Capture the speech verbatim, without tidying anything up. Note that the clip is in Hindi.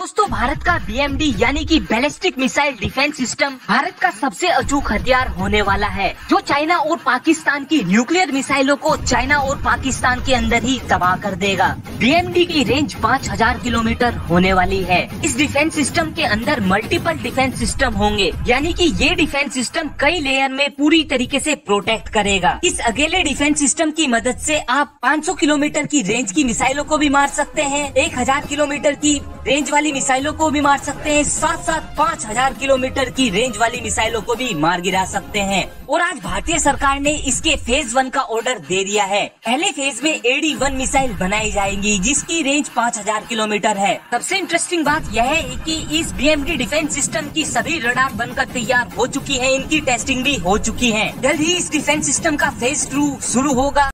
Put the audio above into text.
दोस्तों, भारत का बी एम डी यानी कि बैलिस्टिक मिसाइल डिफेंस सिस्टम भारत का सबसे अचूक हथियार होने वाला है, जो चाइना और पाकिस्तान की न्यूक्लियर मिसाइलों को चाइना और पाकिस्तान के अंदर ही तबाह कर देगा। बी एम डी की रेंज पाँच हज़ार किलोमीटर होने वाली है। इस डिफेंस सिस्टम के अंदर मल्टीपल डिफेंस सिस्टम होंगे, यानी कि ये डिफेंस सिस्टम कई लेयर में पूरी तरीके से प्रोटेक्ट करेगा। इस अकेले डिफेंस सिस्टम की मदद से आप पाँच सौ किलोमीटर की रेंज की मिसाइलों को भी मार सकते हैं, एक हज़ार किलोमीटर की रेंज वाली मिसाइलों को भी मार सकते हैं, साथ साथ पाँच हजार किलोमीटर की रेंज वाली मिसाइलों को भी मार गिरा सकते हैं। और आज भारतीय सरकार ने इसके फेज वन का ऑर्डर दे दिया है। पहले फेज में एडी वन मिसाइल बनाई जाएगी, जिसकी रेंज पाँच हजार किलोमीटर है। सबसे इंटरेस्टिंग बात यह है कि इस B M D defence system की सभी रडार बनकर तैयार हो चुकी है, इनकी टेस्टिंग भी हो चुकी है। जल्द ही इस डिफेंस सिस्टम का फेज टू शुरू होगा।